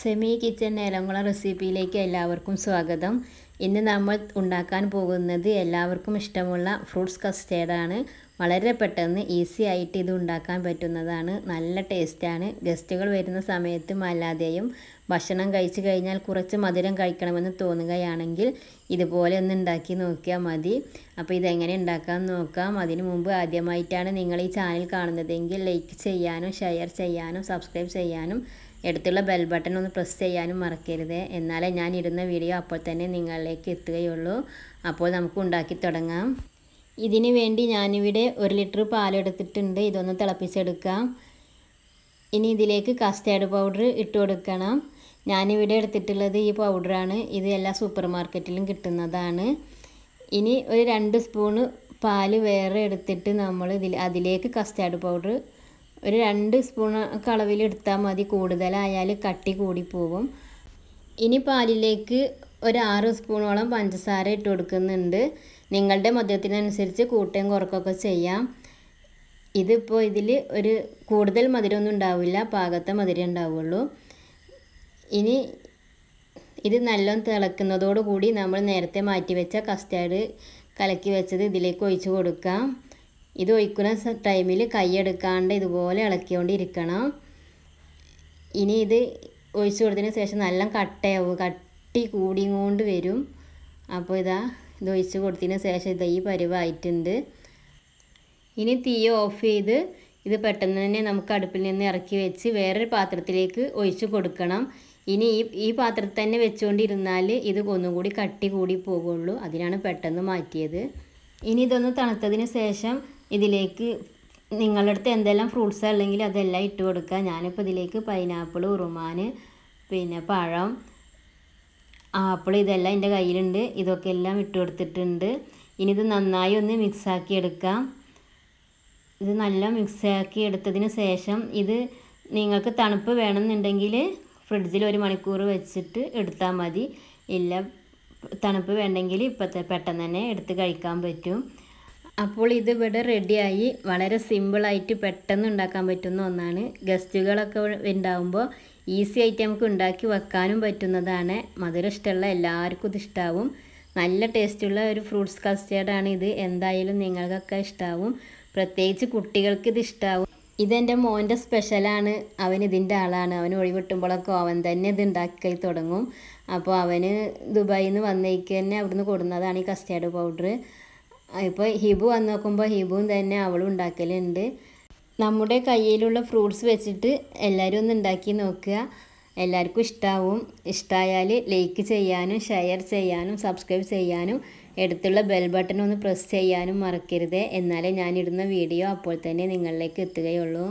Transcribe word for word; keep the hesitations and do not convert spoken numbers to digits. Semi kitchen ഏലംകുള റെസിപ്പിയിലേക്ക് എല്ലാവർക്കും സ്വാഗതം. ഇന്ന് നമ്മൾ ഉണ്ടാക്കാൻ പോകുന്നത് എല്ലാവർക്കും ഇഷ്ടമുള്ള ഫ്രൂട്ട്സ് കസ്റ്റേർഡാണ്. വളരെ പെട്ടെന്ന് ഈസി ആയിട്ട് ഇത് ഉണ്ടാക്കാൻ പറ്റുന്നതാണ്. നല്ല ടേസ്റ്റാണ്. ഗസ്റ്റുകൾ വരുന്ന സമയത്തും അല്ലാതെയും ഭക്ഷണം കഴിച്ചു കഴിഞ്ഞാൽ കുറച്ച് മധുരം കഴിക്കണമെന്ന് തോന്നുകയാണെങ്കിൽ ഇതുപോലെ ഒന്ന് ഉണ്ടാക്കി നോക്കിയാൽ മതി. അപ്പോൾ ഇതെങ്ങനെ ഉണ്ടാക്കാൻ നോക്കാം. അതിനു മുമ്പ് ആദ്യമായിട്ടാണ് നിങ്ങൾ ഈ ചാനൽ കാണുന്നതെങ്കിൽ ലൈക്ക് ചെയ്യാനും ഷെയർ ചെയ്യാനും സബ്സ്ക്രൈബ് ചെയ്യാനും അടുത്തുള്ള ബെൽ ബട്ടൺ ഒന്ന് പ്രസ് ചെയ്യാനും മറക്കരുത്. എന്നാലേ ഞാൻ ഇടുന്ന വീഡിയോ അപ്പോൾ തന്നെ നിങ്ങളിലേക്ക് എത്തുകയുള്ളൂ. അപ്പോൾ നമുക്ക് ഉണ്ടാക്കി തുടങ്ങാം. ഇതിനു വേണ്ടി ഞാനിവിടെ ഒരു ലിറ്റർ പാലെടുത്തിട്ടുണ്ട്. ഇതൊന്ന് തിളപ്പിച്ചെടുക്കാം. ഇനി ഇതിലേക്ക് കസ്റ്റേർഡ് പൗഡർ ഇട്ട് കൊടുക്കണം. ഞാനിവിടെ എടുത്തിട്ടുള്ളത് ഈ പൗഡറാണ്. ഇത് എല്ലാ സൂപ്പർ മാർക്കറ്റിലും കിട്ടുന്നതാണ്. ഇനി ഒരു രണ്ട് സ്പൂണ് പാല് വേറെ എടുത്തിട്ട് നമ്മൾ ഇതിൽ അതിലേക്ക് കസ്റ്റേർഡ് പൗഡർ ഒരു രണ്ട് സ്പൂൺ അളവിൽ എടുത്താൽ മതി. കൂടുതലായാൽ കട്ടി കൂടിപ്പോവും. ഇനി പാലിലേക്ക് ഒരു ആറ് സ്പൂണോളം പഞ്ചസാര ഇട്ട് കൊടുക്കുന്നുണ്ട്. നിങ്ങളുടെ മധുരത്തിനനുസരിച്ച് കൂട്ടയും കുറക്കൊക്കെ ചെയ്യാം. ഇതിപ്പോൾ ഇതിൽ ഒരു കൂടുതൽ മധുരമൊന്നും ഉണ്ടാവില്ല, പാകത്തെ മധുരം ഉണ്ടാവുള്ളൂ. ഇനി ഇത് നല്ലോണം തിളക്കുന്നതോടുകൂടി നമ്മൾ നേരത്തെ മാറ്റി വെച്ച കസ്റ്റാർഡ് കലക്കി വെച്ചത് ഇതിലേക്ക് ഒഴിച്ചു കൊടുക്കാം. ഇത് ഒഴിക്കുന്ന ടൈമിൽ കൈയെടുക്കാണ്ട് ഇതുപോലെ ഇളക്കിക്കൊണ്ടിരിക്കണം. ഇനി ഇത് ഒഴിച്ചു കൊടുത്തതിന് ശേഷം നല്ല കട്ടയാവും, കട്ടി കൂടിയും കൊണ്ട് വരും. അപ്പോൾ ഇതാ ഇത് ഒഴിച്ചു കൊടുത്തതിന് ശേഷം ഇതാ ഈ പരിവായിട്ടുണ്ട്. ഇനി തീ ഓഫ് ചെയ്ത് ഇത് പെട്ടെന്ന് തന്നെ നമുക്ക് അടുപ്പിൽ നിന്ന് ഇറക്കി വെച്ച് വേറൊരു പാത്രത്തിലേക്ക് ഒഴിച്ചു കൊടുക്കണം. ഇനി ഈ ഈ പാത്രത്തിൽ തന്നെ വെച്ചുകൊണ്ടിരുന്നാൽ ഇത് ഒന്നുകൂടി കട്ടി കൂടി പോകുള്ളൂ. അതിനാണ് പെട്ടെന്ന് മാറ്റിയത്. ഇനി ഇതൊന്ന് തണുത്തതിന് ശേഷം ഇതിലേക്ക് നിങ്ങളുടെ അടുത്ത് എന്തെല്ലാം ഫ്രൂട്ട്സ് അല്ലെങ്കിൽ അതെല്ലാം ഇട്ട് കൊടുക്കുക. ഞാനിപ്പോൾ ഇതിലേക്ക് പൈനാപ്പിൾ, ഉറുമാൻ, പിന്നെ പഴം, ആപ്പിൾ ഇതെല്ലാം എൻ്റെ കയ്യിലുണ്ട്. ഇതൊക്കെ എല്ലാം ഇട്ട് കൊടുത്തിട്ടുണ്ട്. ഇനി ഇത് നന്നായി ഒന്ന് മിക്സാക്കി എടുക്കാം. ഇത് നല്ല മിക്സാക്കി എടുത്തതിന് ശേഷം ഇത് നിങ്ങൾക്ക് തണുപ്പ് വേണമെന്നുണ്ടെങ്കിൽ ഫ്രിഡ്ജിൽ ഒരു മണിക്കൂർ വെച്ചിട്ട് എടുത്താൽ മതി. ഇല്ല തണുപ്പ് വേണ്ടെങ്കിൽ ഇപ്പത്തെ പെട്ടെന്ന് തന്നെ എടുത്ത് കഴിക്കാൻ പറ്റും. അപ്പോൾ ഇത് ഇവിടെ റെഡിയായി. വളരെ സിമ്പിളായിട്ട് പെട്ടെന്ന് ഉണ്ടാക്കാൻ പറ്റുന്ന ഒന്നാണ്. ഗസ്റ്റുകളൊക്കെ ഉണ്ടാവുമ്പോൾ ഈസി ആയിട്ട് നമുക്ക് ഉണ്ടാക്കി വെക്കാനും പറ്റുന്നതാണ്. മധുരം ഇഷ്ടമുള്ള എല്ലാവർക്കും ഇത് ഇഷ്ടാവും. നല്ല ടേസ്റ്റുള്ള ഒരു ഫ്രൂട്ട്സ് കസ്റ്റേർഡാണ് ഇത്. എന്തായാലും നിങ്ങൾക്കൊക്കെ ഇഷ്ടാവും, പ്രത്യേകിച്ച് കുട്ടികൾക്ക് ഇത് ഇഷ്ടാവും. ഇതെൻ്റെ മോൻ്റെ സ്പെഷ്യലാണ്. അവൻ ഇതിൻ്റെ ആളാണ്. അവന് ഒഴിവിട്ടുമ്പോഴൊക്കെ അവൻ തന്നെ ഇത് ഉണ്ടാക്കി തുടങ്ങും. അപ്പോൾ അവന് ദുബായിൽ നിന്ന് വന്നേക്ക് തന്നെ അവിടുന്ന് കൊടുക്കുന്നതാണ് ഈ കസ്റ്റേർഡ് പൗഡർ. ഇപ്പോൾ ഹിബു വന്ന് നോക്കുമ്പോൾ ഹിബുവും തന്നെ അവളും ഉണ്ടാക്കലുണ്ട്. നമ്മുടെ കയ്യിലുള്ള ഫ്രൂട്ട്സ് വെച്ചിട്ട് എല്ലാവരും ഒന്ന് ഉണ്ടാക്കി നോക്കുക. എല്ലാവർക്കും ഇഷ്ടാവും. ഇഷ്ടമായാൽ ലൈക്ക് ചെയ്യാനും ഷെയർ ചെയ്യാനും സബ്സ്ക്രൈബ് ചെയ്യാനും അടുത്തുള്ള ബെൽ ബട്ടൺ ഒന്ന് പ്രസ് ചെയ്യാനും മറക്കരുത്. എന്നാലേ ഞാനിടുന്ന വീഡിയോ അപ്പോൾ തന്നെ നിങ്ങളിലേക്ക് എത്തുകയുള്ളൂ.